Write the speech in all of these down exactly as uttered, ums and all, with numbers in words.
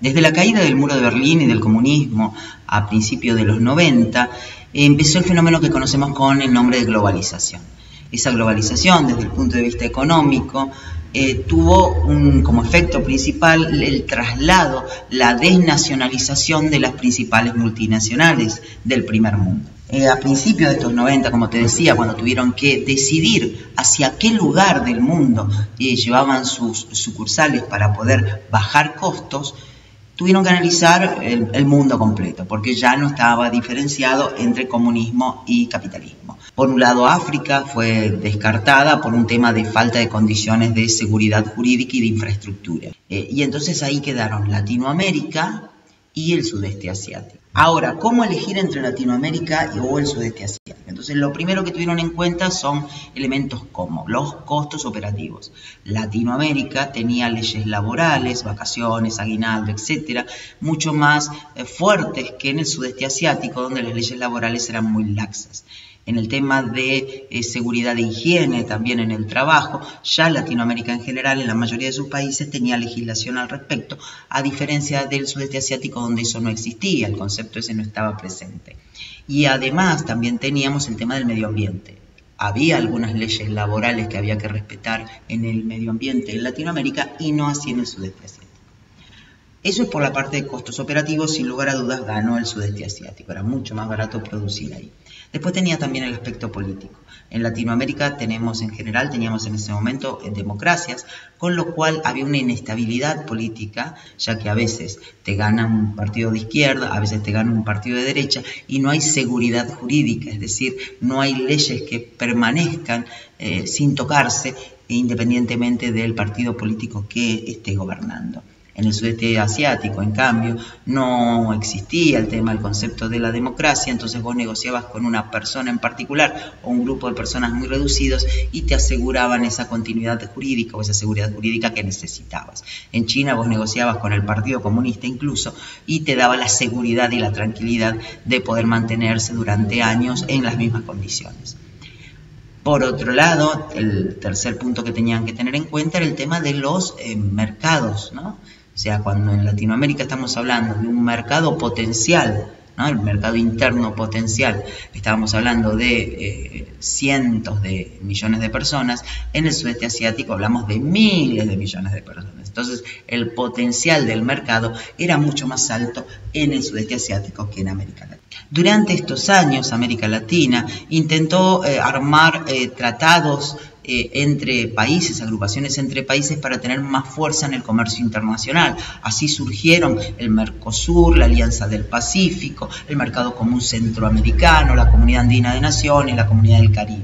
Desde la caída del muro de Berlín y del comunismo a principios de los noventa, empezó el fenómeno que conocemos con el nombre de globalización. Esa globalización, desde el punto de vista económico, eh, tuvo un, como efecto principal el traslado, la desnacionalización de las principales multinacionales del primer mundo. Eh, a principios de estos noventa, como te decía, cuando tuvieron que decidir hacia qué lugar del mundo eh, llevaban sus sucursales para poder bajar costos, tuvieron que analizar el, el mundo completo, porque ya no estaba diferenciado entre comunismo y capitalismo. Por un lado, África fue descartada por un tema de falta de condiciones de seguridad jurídica y de infraestructura. Eh, y entonces ahí quedaron Latinoamérica y el sudeste asiático. Ahora, ¿cómo elegir entre Latinoamérica o el sudeste asiático? Entonces, lo primero que tuvieron en cuenta son elementos como los costos operativos. Latinoamérica tenía leyes laborales, vacaciones, aguinaldo, etcétera, mucho más eh, fuertes que en el sudeste asiático, donde las leyes laborales eran muy laxas. En el tema de eh, seguridad e higiene, también en el trabajo, ya Latinoamérica en general, en la mayoría de sus países, tenía legislación al respecto, a diferencia del sudeste asiático, donde eso no existía, el concepto ese no estaba presente. Y además también teníamos el tema del medio ambiente. Había algunas leyes laborales que había que respetar en el medio ambiente en Latinoamérica y no así en el sudeste asiático. Eso es por la parte de costos operativos, sin lugar a dudas ganó el sudeste asiático, era mucho más barato producir ahí. Después tenía también el aspecto político. En Latinoamérica tenemos en general, teníamos en ese momento democracias, con lo cual había una inestabilidad política, ya que a veces te gana un partido de izquierda, a veces te gana un partido de derecha, y no hay seguridad jurídica, es decir, no hay leyes que permanezcan eh, sin tocarse, independientemente del partido político que esté gobernando. En el sudeste asiático, en cambio, no existía el tema, el concepto de la democracia, entonces vos negociabas con una persona en particular o un grupo de personas muy reducidos y te aseguraban esa continuidad jurídica o esa seguridad jurídica que necesitabas. En China vos negociabas con el Partido Comunista incluso y te daba la seguridad y la tranquilidad de poder mantenerse durante años en las mismas condiciones. Por otro lado, el tercer punto que tenían que tener en cuenta era el tema de los eh, mercados, ¿no? O sea, cuando en Latinoamérica estamos hablando de un mercado potencial, ¿no? El mercado interno potencial, estábamos hablando de eh, cientos de millones de personas, en el sudeste asiático hablamos de miles de millones de personas. Entonces, el potencial del mercado era mucho más alto en el sudeste asiático que en América Latina. Durante estos años, América Latina intentó eh, armar eh, tratados entre países, agrupaciones entre países para tener más fuerza en el comercio internacional. Así surgieron el MERCOSUR, la Alianza del Pacífico, el Mercado Común Centroamericano, la Comunidad Andina de Naciones, la Comunidad del Caribe.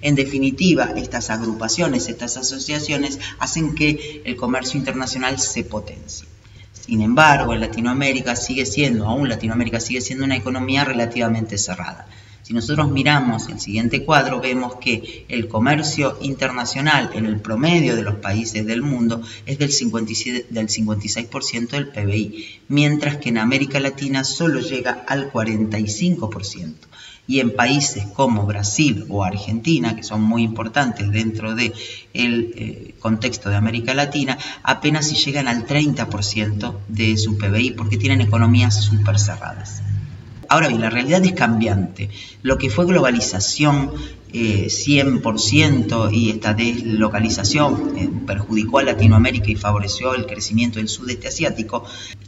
En definitiva, estas agrupaciones, estas asociaciones hacen que el comercio internacional se potencie. Sin embargo, en Latinoamérica sigue siendo, aún Latinoamérica sigue siendo una economía relativamente cerrada. Si nosotros miramos el siguiente cuadro, vemos que el comercio internacional en el promedio de los países del mundo es del cincuenta y seis por ciento del P B I, mientras que en América Latina solo llega al cuarenta y cinco por ciento. Y en países como Brasil o Argentina, que son muy importantes dentro del eh, contexto de América Latina, apenas si llegan al treinta por ciento de su P B I porque tienen economías súper cerradas. Ahora bien, la realidad es cambiante. Lo que fue globalización eh, cien por ciento y esta deslocalización eh, perjudicó a Latinoamérica y favoreció el crecimiento del sudeste asiático,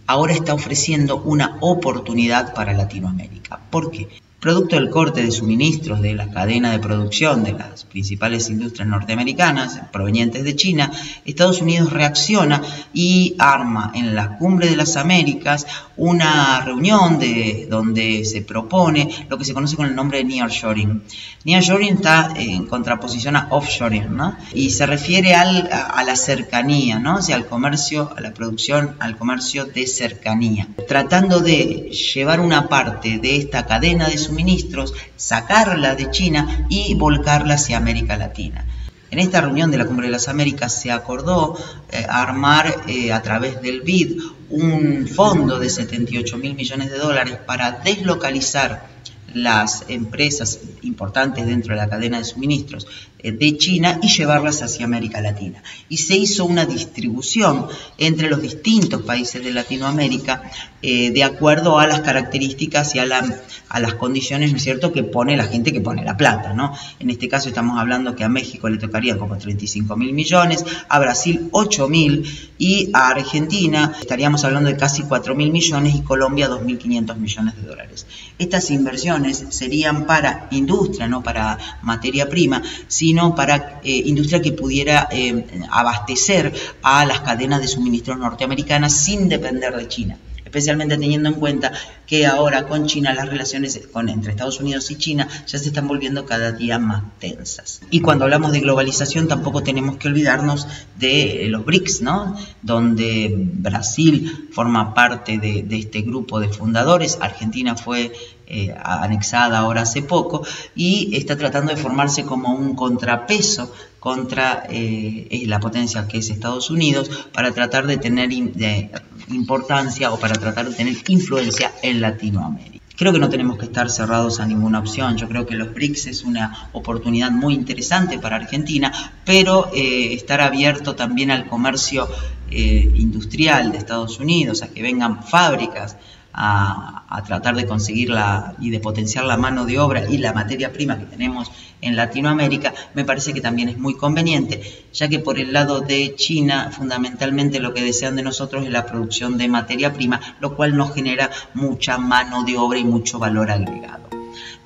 ahora está ofreciendo una oportunidad para Latinoamérica. ¿Por qué? Producto del corte de suministros de la cadena de producción de las principales industrias norteamericanas provenientes de China, Estados Unidos reacciona y arma en la Cumbre de las Américas una reunión de, donde se propone lo que se conoce con el nombre de Nearshoring. Nearshoring está en contraposición a Offshoring, ¿no? Y se refiere al, a, a la cercanía, ¿no? O sea, al comercio, a la producción, al comercio de cercanía. Tratando de llevar una parte de esta cadena de suministros Ministros, sacarla de China y volcarla hacia América Latina. En esta reunión de la Cumbre de las Américas se acordó eh, armar eh, a través del B I D un fondo de setenta y ocho mil millones de dólares para deslocalizar las empresas importantes dentro de la cadena de suministros de China y llevarlas hacia América Latina. Y se hizo una distribución entre los distintos países de Latinoamérica eh, de acuerdo a las características y a, la, a las condiciones, ¿no es cierto?, que pone la gente que pone la plata, ¿no? En este caso estamos hablando que a México le tocaría como treinta y cinco mil millones, a Brasil ocho mil y a Argentina estaríamos hablando de casi cuatro mil millones y Colombia dos mil quinientos millones de dólares. Estas inversiones serían para industria, no para materia prima, sino para eh, industria que pudiera eh, abastecer a las cadenas de suministros norteamericanas sin depender de China, especialmente teniendo en cuenta que ahora con China las relaciones con, entre Estados Unidos y China ya se están volviendo cada día más tensas. Y cuando hablamos de globalización tampoco tenemos que olvidarnos de los BRICS, ¿no?, donde Brasil forma parte de, de este grupo de fundadores, Argentina fue Eh, anexada ahora hace poco y está tratando de formarse como un contrapeso contra eh, la potencia que es Estados Unidos para tratar de tener in, de importancia o para tratar de tener influencia en Latinoamérica. Creo que no tenemos que estar cerrados a ninguna opción. Yo creo que los BRICS es una oportunidad muy interesante para Argentina, pero eh, estar abierto también al comercio eh, industrial de Estados Unidos, a que vengan fábricas, A, a tratar de conseguirla y de potenciar la mano de obra y la materia prima que tenemos en Latinoamérica, me parece que también es muy conveniente, ya que por el lado de China, fundamentalmente lo que desean de nosotros es la producción de materia prima, lo cual nos genera mucha mano de obra y mucho valor agregado.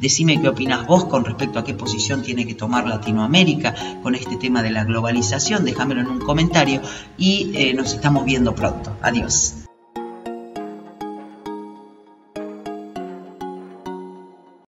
Decime qué opinas vos con respecto a qué posición tiene que tomar Latinoamérica con este tema de la globalización, déjamelo en un comentario y eh, nos estamos viendo pronto. Adiós.